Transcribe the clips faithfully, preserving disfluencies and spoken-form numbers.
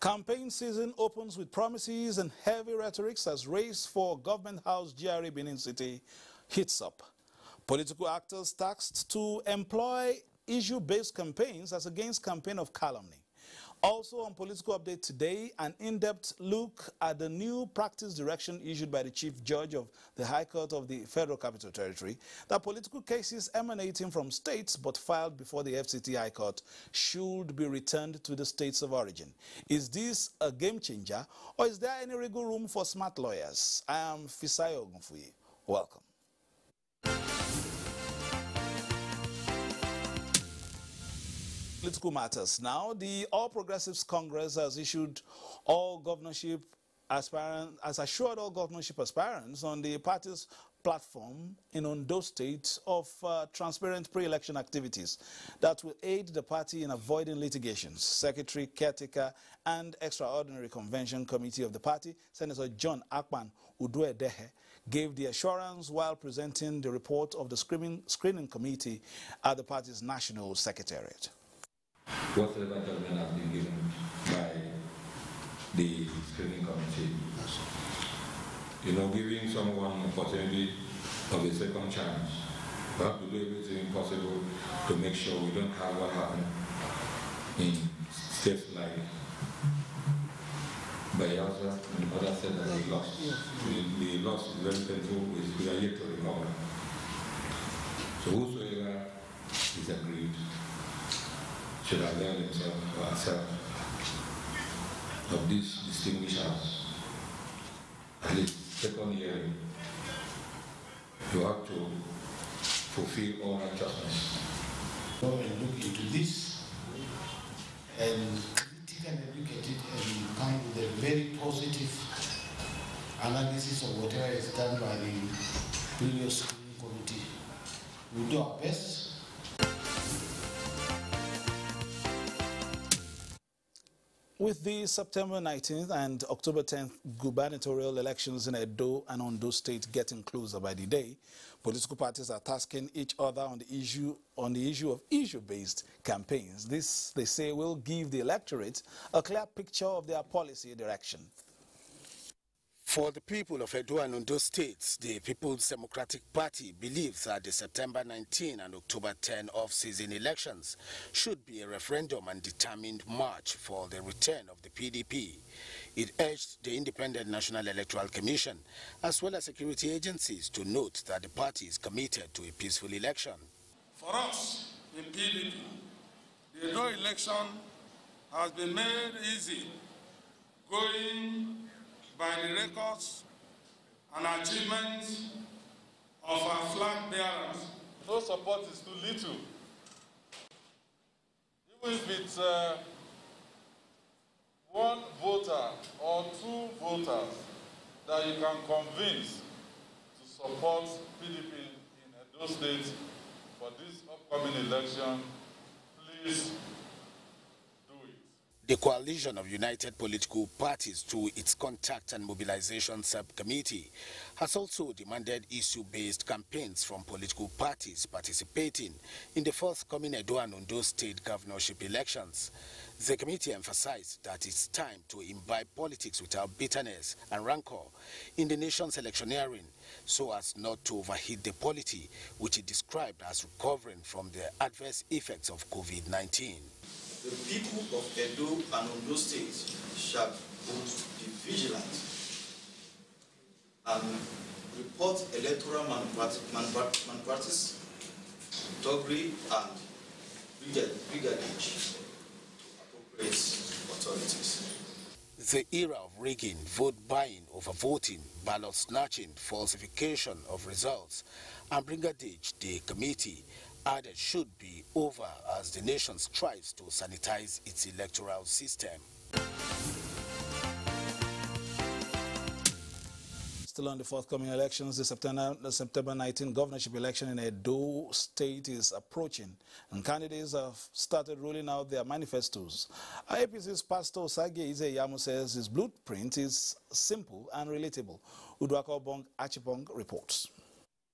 Campaign season opens with promises and heavy rhetorics as race for Government House G R A Benin City heats up. Political actors tasked to employ issue-based campaigns as against campaign of calumny. Also on Political Update today, an in-depth look at the new practice direction issued by the Chief Judge of the High Court of the Federal Capital Territory that political cases emanating from states but filed before the F C T High Court should be returned to the states of origin. Is this a game changer, or is there any wiggle room for smart lawyers? I am Fisayo Ogunfuyi. Welcome. Political matters now. The All Progressives Congress has issued all governorship aspirants, has assured all governorship aspirants on the party's platform in Ondo State of uh, transparent pre-election activities that will aid the party in avoiding litigations. Secretary, caretaker, and extraordinary convention committee of the party, Senator John Akpan Udoedehe, gave the assurance while presenting the report of the screening, screening committee at the party's national secretariat. Whatever judgment has been given by the screening committee, you know, giving someone an opportunity of a second chance, we have to do everything possible to make sure we don't have what happened in states like Bayelsa and other states that they lost. The, the loss is very painful, we are yet to recover. So whosoever is aggrieved should avail himself or herself of this distinguished house. At least second hearing, you have to fulfill all righteousness. Go and look into this and critique and educate it and come with a very positive analysis of whatever is done by the previous committee. We do our best. With the September nineteenth and October tenth gubernatorial elections in Edo and Ondo State getting closer by the day, political parties are tasking each other on the issue on the issue of issue-based campaigns. This, they say, will give the electorate a clear picture of their policy direction. For the people of Edo and Ondo states, the People's Democratic Party believes that the September nineteenth and October tenth off-season elections should be a referendum and determined march for the return of the P D P. It urged the Independent National Electoral Commission as well as security agencies to note that the party is committed to a peaceful election. For us, in P D P, the Edo election has been made easy, going by the records and achievements of our flag bearers. No support is too little. Even if it's uh, one voter or two voters that you can convince to support P D P in Edo State for this upcoming election, please. The Coalition of United Political Parties, through its Contact and Mobilization Subcommittee, has also demanded issue-based campaigns from political parties participating in the forthcoming Edo and Ondo state governorship elections. The committee emphasized that it's time to imbibe politics without bitterness and rancor in the nation's electioneering, so as not to overheat the polity, which it described as recovering from the adverse effects of COVID nineteen. The people of Edo and Ondo states shall both be vigilant and report electoral malpractice, doggery, and brigandage to appropriate authorities. The era of rigging, vote buying, overvoting, ballot snatching, falsification of results, and brigandage, the committee added, should be over as the nation strives to sanitize its electoral system. Still on the forthcoming elections, the September, the September nineteenth governorship election in Edo State is approaching, and candidates have started rolling out their manifestos. A P C's Pastor Osagie Ize-Iyamu says his blueprint is simple and relatable. Uduakobong Achibong reports.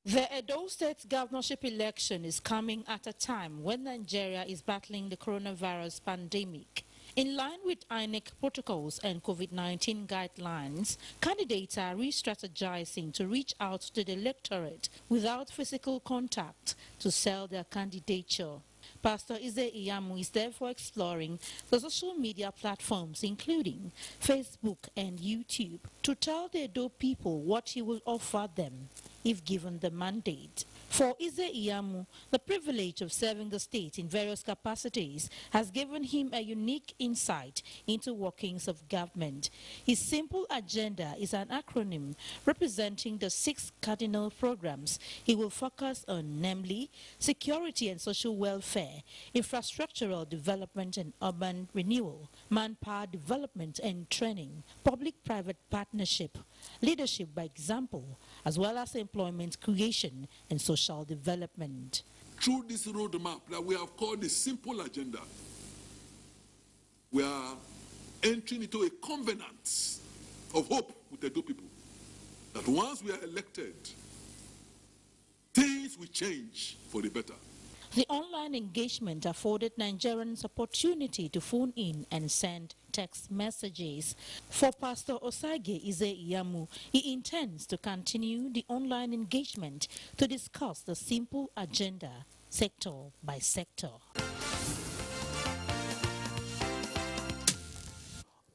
The Edo State governorship election is coming at a time when Nigeria is battling the coronavirus pandemic In line with I N E C protocols and COVID nineteen guidelines, candidates are re-strategizing to reach out to the electorate without physical contact to sell their candidature. Pastor Ize-Iyamu is therefore exploring the social media platforms, including Facebook and YouTube, to tell the Edo people what he will offer them if given the mandate. For Ize-Iyamu, the privilege of serving the state in various capacities has given him a unique insight into workings of government. His simple agenda is an acronym representing the six cardinal programs he will focus on, namely security and social welfare, infrastructural development and urban renewal, manpower development and training, public-private partnership, leadership by example, as well as employment creation and social development. Through this roadmap that we have called the simple agenda, we are entering into a covenant of hope with the Edo people that once we are elected, things will change for the better. The online engagement afforded Nigerians opportunity to phone in and send text messages. For Pastor Osagie Ize-Iyamu, he intends to continue the online engagement to discuss the simple agenda sector by sector.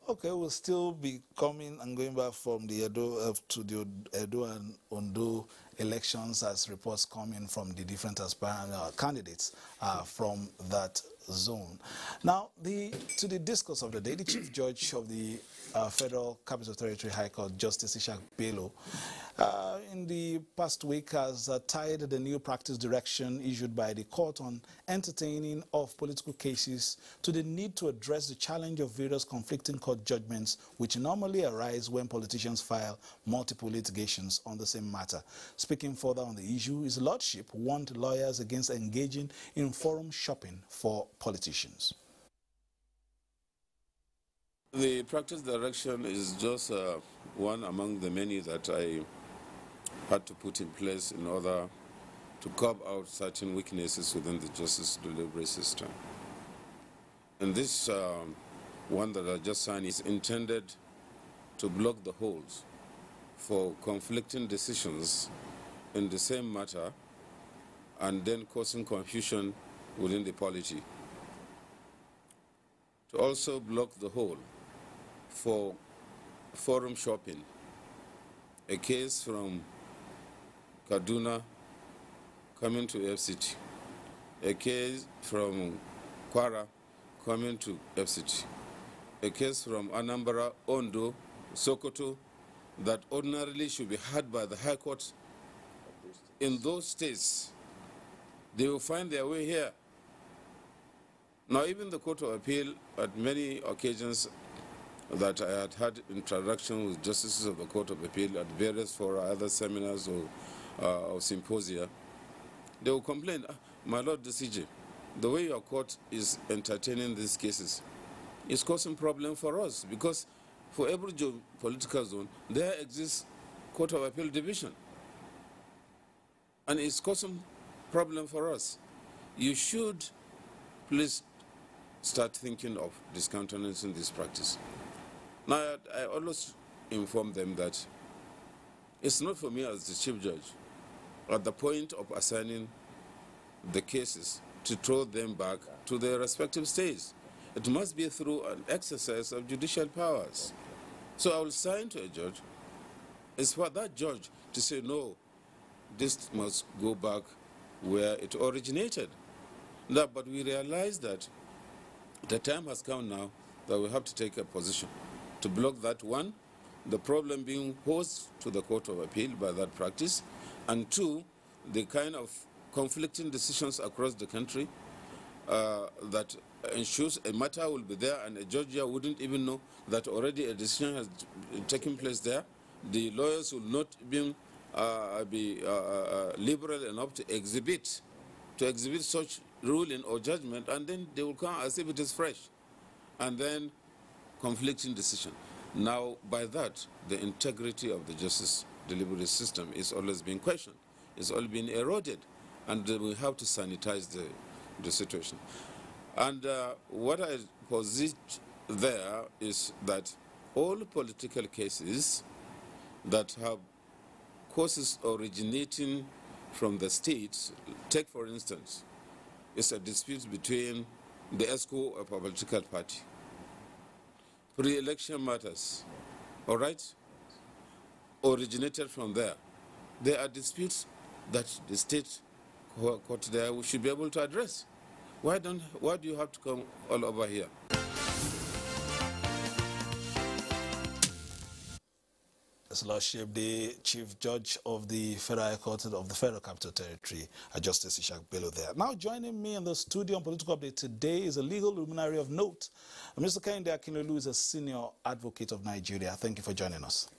Okay, we'll still be coming and going back from the Edo to the Edo and Ondo elections as reports come in from the different aspiring uh, candidates uh, from that zone. Now, the, to the discourse of the day, the Chief Judge of the uh, Federal Capital Territory High Court, Justice Ishaq Bello, uh, in the past week has uh, tied the new practice direction issued by the court on entertaining of political cases to the need to address the challenge of various conflicting court judgments which normally arise when politicians file multiple litigations on the same matter. Speaking further on the issue, His Lordship warned lawyers against engaging in forum shopping for politicians. The practice direction is just uh, one among the many that I had to put in place in order to curb out certain weaknesses within the justice delivery system. And this uh, one that I just signed is intended to block the holes for conflicting decisions in the same matter and then causing confusion within the polity. To also block the hole for forum shopping. A case from Kaduna coming to F C T. A case from Kwara coming to F C T. A case from Anambra, Ondo, Sokoto that ordinarily should be heard by the High Court in those states. They will find their way here. Now, even the Court of Appeal, at many occasions that I had had interaction with justices of the Court of Appeal at various for other seminars or, uh, or symposia, they will complain, ah, my Lord the C J, the way your court is entertaining these cases is causing problem for us, because for every political zone, there exists Court of Appeal division. And it's causing problem for us. You should please start thinking of discountenancing this practice. Now, I, I always inform them that it's not for me as the Chief Judge, at the point of assigning the cases, to throw them back to their respective states. It must be through an exercise of judicial powers. So I will sign to a judge. It's for that judge to say, no, this must go back where it originated. No, but we realize that the time has come now that we have to take a position to block that one, the problem being posed to the Court of Appeal by that practice, and two, the kind of conflicting decisions across the country uh, that ensures a matter will be there and a judge here wouldn't even know that already a decision has taken place there. The lawyers will not be, uh, be uh, uh, liberal enough to exhibit, to exhibit such ruling or judgment, and then they will come as if it is fresh, and then conflicting decision. Now, by that, the integrity of the justice delivery system is always being questioned. It's all been eroded, and we have to sanitize the, the situation. And uh, what I posit there is that all political cases that have causes originating from the states, take for instance, it's a dispute between the ESCO of a political party, pre-election matters, all right, originated from there. There are disputes that the state court there should be able to address. Why don't? Why do you have to come all over here? His Lordship, the Chief Judge of the Federal Court of the Federal Capital Territory, Justice Ishaq Bello there. Now joining me in the studio on Political Update today is a legal luminary of note. Mister Kehinde Akinlolu is a senior advocate of Nigeria. Thank you for joining us.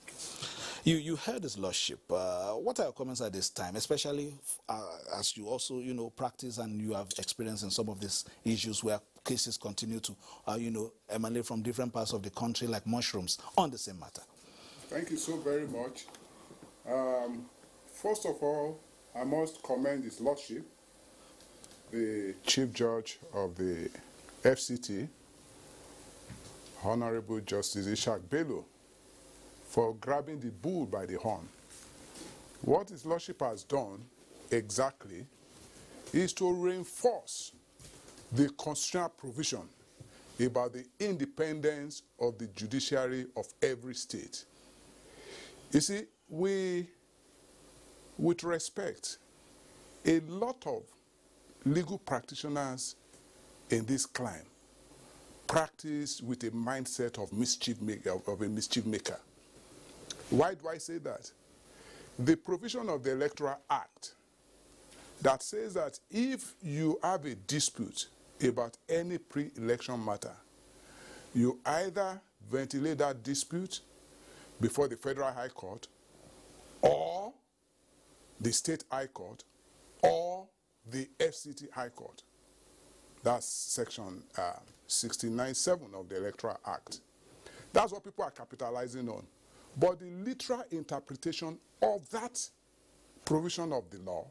You, you heard His Lordship. Uh, what are your comments at this time, especially uh, as you also, you know, practice and you have experience in some of these issues where cases continue to, uh, you know, emanate from different parts of the country like mushrooms on the same matter? Thank you so very much. Um, first of all, I must commend His Lordship, the Chief Judge of the F C T, Honorable Justice Ishaq Bello, for grabbing the bull by the horn. What His Lordship has done exactly is to reinforce the constitutional provision about the independence of the judiciary of every state. You see, we, with respect, a lot of legal practitioners in this climb practice with a mindset of mischief maker, of a mischief maker. Why do I say that? The provision of the Electoral Act that says that if you have a dispute about any pre-election matter, you either ventilate that dispute before the Federal High Court or the State High Court or the F C T High Court. That's section uh, sixty-nine seven of the Electoral Act. That's what people are capitalizing on. But the literal interpretation of that provision of the law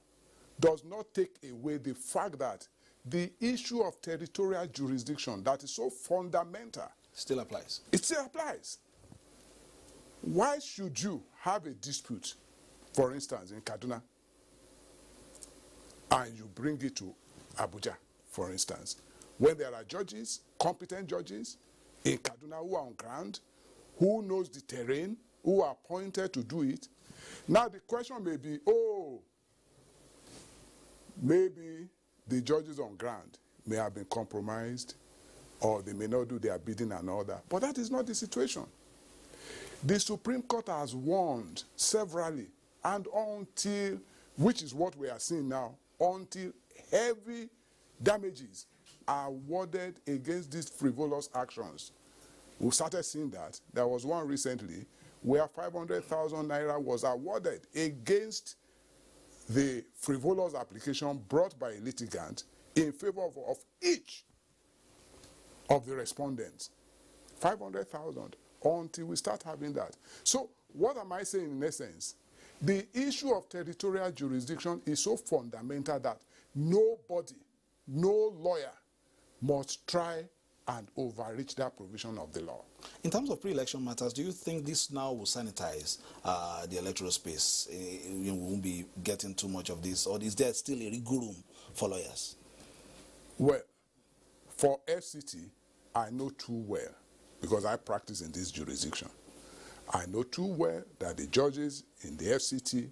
does not take away the fact that the issue of territorial jurisdiction that is so fundamental still applies. It still applies. Why should you have a dispute, for instance, in Kaduna, and you bring it to Abuja, for instance, when there are judges, competent judges in Kaduna who are on ground, who knows the terrain, who are appointed to do it? Now the question may be, oh, maybe the judges on ground may have been compromised or they may not do their bidding and all that. But that is not the situation. The Supreme Court has warned severally, and until, which is what we are seeing now, until heavy damages are awarded against these frivolous actions. We started seeing that. There was one recently where five hundred thousand naira was awarded against the frivolous application brought by a litigant in favor of, of each of the respondents. five hundred thousand. Until we start having that. So what am I saying in essence? The issue of territorial jurisdiction is so fundamental that nobody, no lawyer must try and overreach that provision of the law. In terms of pre-election matters, do you think this now will sanitize uh, the electoral space? Uh, we won't be getting too much of this, or is there still a wiggle room for lawyers? Well, for F C T, I know too well, because I practice in this jurisdiction. I know too well that the judges in the F C T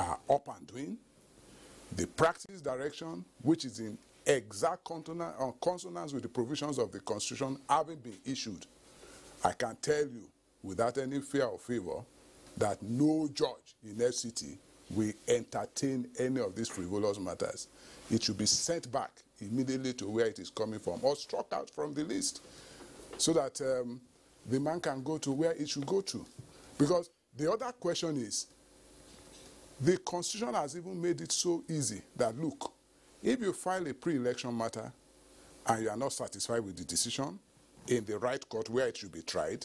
are up and doing. The practice direction, which is in exact consonance with the provisions of the Constitution, haven't been issued. I can tell you without any fear or favor that no judge in F C T will entertain any of these frivolous matters. It should be sent back immediately to where it is coming from or struck out from the list, so that um, the man can go to where it should go to. Because the other question is, the Constitution has even made it so easy that, look, if you file a pre-election matter and you are not satisfied with the decision in the right court where it should be tried,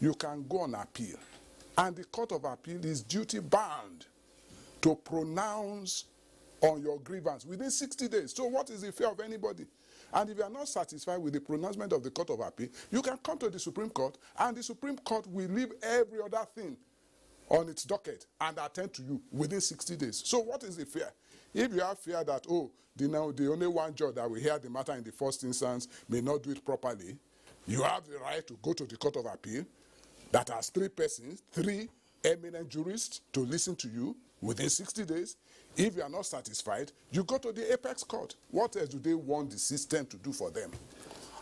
you can go on appeal. And the Court of Appeal is duty-bound to pronounce on your grievance within sixty days. So what is the fear of anybody? And if you are not satisfied with the pronouncement of the Court of Appeal, you can come to the Supreme Court, and the Supreme Court will leave every other thing on its docket and attend to you within sixty days. So what is the fear? If you have fear that, oh, the, now, the only one judge that will hear the matter in the first instance may not do it properly, you have the right to go to the Court of Appeal that has three persons, three eminent jurists to listen to you within sixty days. If you are not satisfied, you go to the apex court. What else do they want the system to do for them?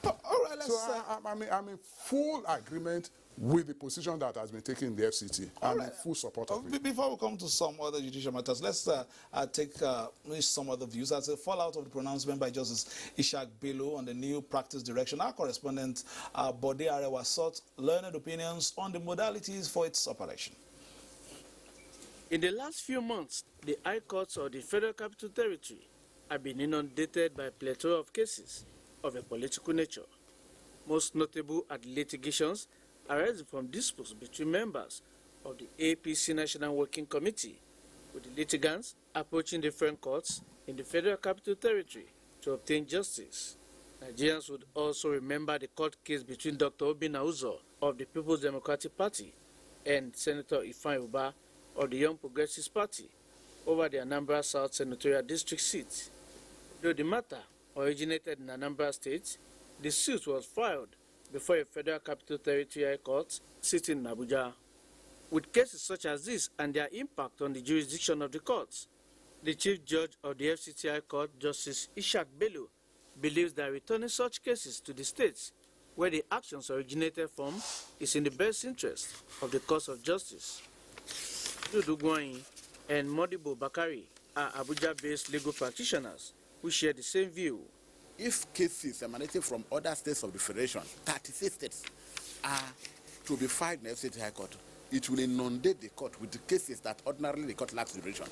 All right, let's so I, I, I mean, I'm in full agreement with the position that has been taken in the F C T. I'm right. in full support of it. Before we come to some other judicial matters, let's uh, uh, take uh, some other views. As a fallout of the pronouncement by Justice Ishaq Bello on the new practice direction, our correspondent uh, Bode Arewa sought learned opinions on the modalities for its operation. In the last few months, the high courts of the Federal Capital Territory have been inundated by a plethora of cases of a political nature, most notable are litigations arising from disputes between members of the A P C National Working Committee, with the litigants approaching different courts in the Federal Capital Territory to obtain justice. Nigerians would also remember the court case between Doctor Obinna Uzo of the People's Democratic Party and Senator Ifan Uba of the All Progressives Party over the Anambra South Senatorial District seat. Though the matter originated in Anambra State, the suit was filed before a Federal Capital Territory court sitting in Abuja. With cases such as this and their impact on the jurisdiction of the courts, the Chief Judge of the F C T I Court, Justice Ishaq Bello, believes that returning such cases to the states where the actions originated from is in the best interest of the cause of justice. Dudu Gwani and Modibo Bakari are Abuja-based legal practitioners who share the same view. If cases emanating from other states of the Federation, thirty-six states, are to be filed in the F C T High Court, it will inundate the court with the cases that ordinarily the court lacks jurisdiction.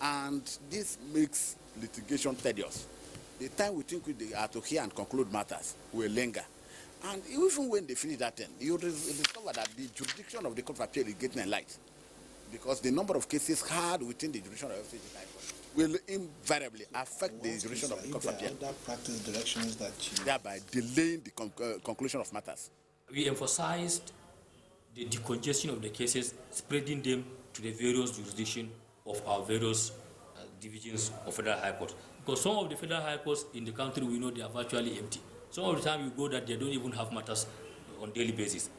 And this makes litigation tedious. The time we think we are to hear and conclude matters will linger. And even when they finish that term, you discover that the jurisdiction of the Court of Appeal is getting light, because the number of cases heard within the jurisdiction of the F C T High Court will invariably affect the jurisdiction of the Court of Appeal, practice directions that you... thereby delaying the con uh, conclusion of matters. We emphasized the decongestion of the cases, spreading them to the various jurisdictions of our various uh, divisions of Federal High Courts. Because some of the Federal High Courts in the country, we know they are virtually empty. Some of the time you go that they don't even have matters on daily basis.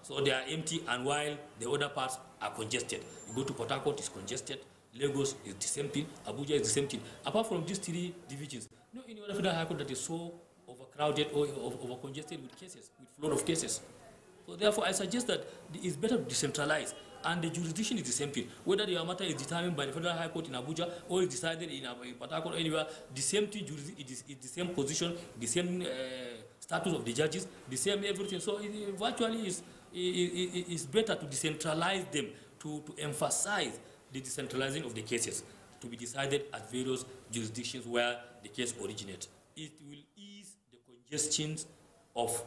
So they are empty, and while the other parts are congested. You go to Port Harcourt, it's congested. Lagos is the same thing, Abuja is the same thing. Apart from these three divisions, no any other Federal High Court that is so overcrowded or overcongested with cases, with flood of cases. So therefore, I suggest that it's better to decentralize, and the jurisdiction is the same thing. Whether the matter is determined by the Federal High Court in Abuja or is decided in Port Harcourt or anywhere, the same thing, it is the same position, the same uh, status of the judges, the same everything. So it, it virtually is it, it, it's better to decentralize them, to, to emphasize the decentralizing of the cases to be decided at various jurisdictions where the case originates. It will ease the congestions of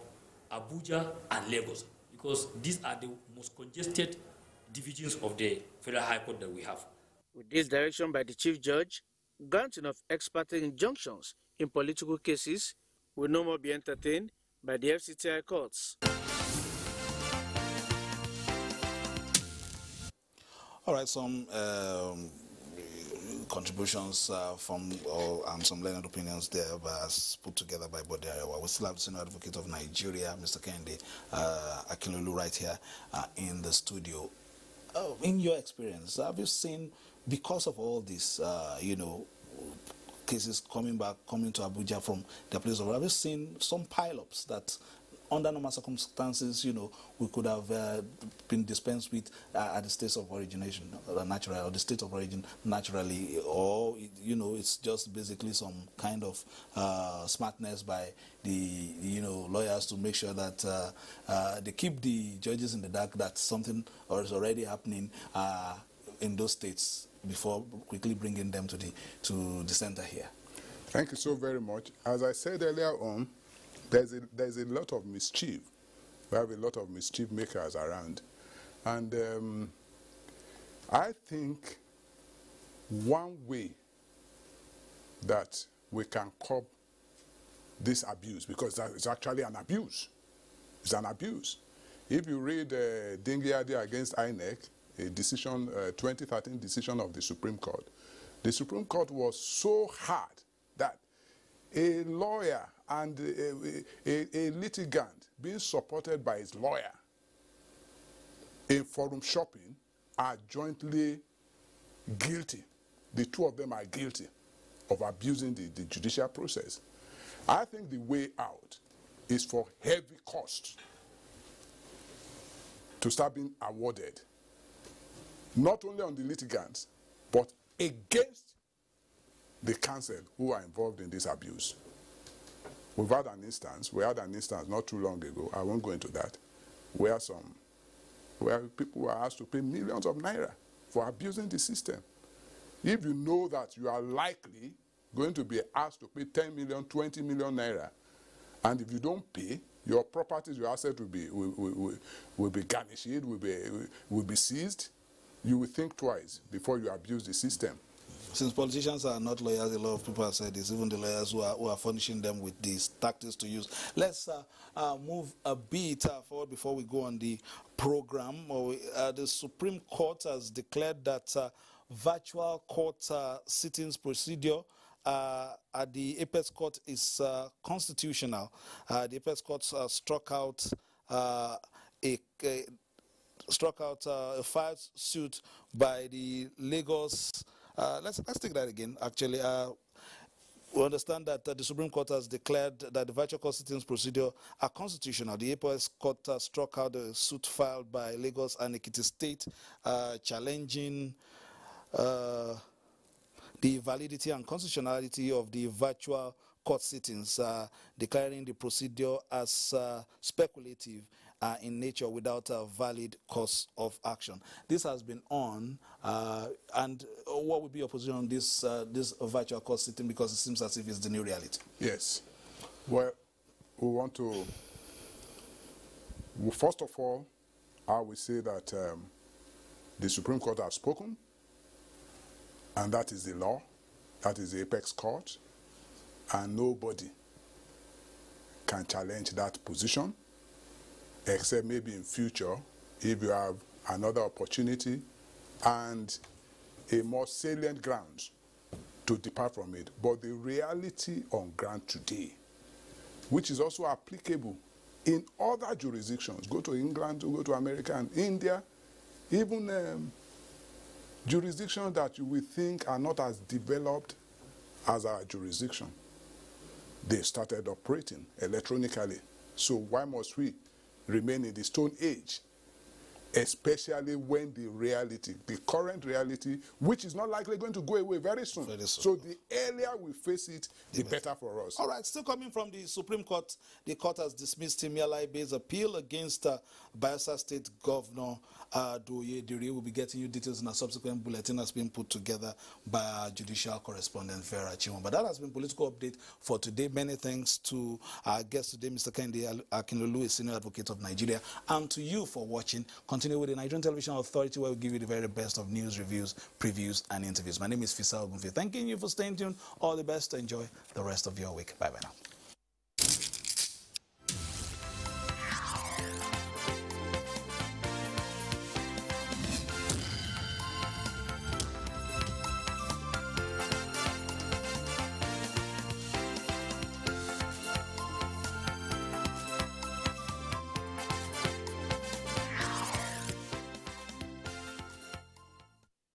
Abuja and Lagos, because these are the most congested divisions of the Federal High Court that we have. With this direction by the Chief Judge, granting of ex parte injunctions in political cases will no more be entertained by the F C T I courts. All right, some um, contributions uh, from all, and some learned opinions there was put together by Bode Arewa. We still have the senior advocate of Nigeria, Mister Kehinde uh, Akinlolu, right here uh, in the studio. Oh, in your experience, have you seen, because of all this, uh, you know, cases coming back, coming to Abuja from the place of, have you seen some pile-ups that, under normal circumstances, you know, we could have uh, been dispensed with uh, at the state of origination, or natural, or the state of origin naturally, or you know, it's just basically some kind of uh, smartness by the you know lawyers to make sure that uh, uh, they keep the judges in the dark that something or is already happening uh, in those states before quickly bringing them to the to the center here. Thank you so very much. As I said earlier on, There's a, there's a lot of mischief. We have a lot of mischief makers around. And um, I think one way that we can curb this abuse, because that is actually an abuse. It's an abuse. If you read uh, Dingyadi against I N E C, a decision, uh, twenty thirteen decision of the Supreme Court, the Supreme Court was so hard that a lawyer and a, a, a litigant being supported by his lawyer in forum shopping are jointly guilty. The two of them are guilty of abusing the, the judicial process. I think the way out is for heavy costs to start being awarded, not only on the litigants, but against the counsel who are involved in this abuse. We've had an instance, we had an instance not too long ago, I won't go into that, where some, where people were asked to pay millions of naira for abusing the system. If you know that you are likely going to be asked to pay ten million, twenty million naira, and if you don't pay, your properties, your assets will be, will, will, will be garnished, will be, will be seized, you will think twice before you abuse the system. Since politicians are not lawyers, a lot of people have said this, even the lawyers who are, who are furnishing them with these tactics to use. Let's uh, uh, move a bit uh, forward before we go on the program. Uh, the Supreme Court has declared that uh, virtual court uh, sittings procedure Uh, at the Apex Court is uh, constitutional. Uh, the Apex Court uh, struck out uh, a, a struck out uh, a filed suit by the Lagos. Uh, let's let's take that again. Actually, uh, we understand that uh, the Supreme Court has declared that the virtual court sittings procedure are constitutional. The Apex Court uh, struck out a suit filed by Lagos and Ekiti State uh, challenging Uh, the validity and constitutionality of the virtual court sittings, uh, declaring the procedure as uh, speculative uh, in nature without a valid course of action. This has been on, uh, and what would be your position on this, uh, this virtual court sitting, because it seems as if it's the new reality? Yes. Well, we want to, well, first of all, I will say that um, the Supreme Court has spoken, and that is the law, that is the Apex Court, and nobody can challenge that position, except maybe in future, if you have another opportunity and a more salient grounds to depart from it. But the reality on ground today, which is also applicable in other jurisdictions, go to England, go to America and India, even um, jurisdictions that you will think are not as developed as our jurisdiction, they started operating electronically. So why must we remain in the Stone Age, especially when the reality, the current reality, which is not likely going to go away very soon. Very soon. So the earlier we face it, the, the better. better for us. All right, still coming from the Supreme Court, the court has dismissed Timialai Bay's appeal against uh, Bayelsa State Governor uh, Douye Diri. We'll be getting you details in a subsequent bulletin that's been put together by our judicial correspondent, Vera Chimba. But that has been political update for today. Many thanks to our guest today, Mister Kehinde Akinlolu, a senior advocate of Nigeria, and to you for watching. Continue with the Nigerian Television Authority, where we give you the very best of news, reviews, previews, and interviews. My name is Fisayo Gbemfe. Thanking you for staying tuned. All the best. Enjoy the rest of your week. Bye-bye now.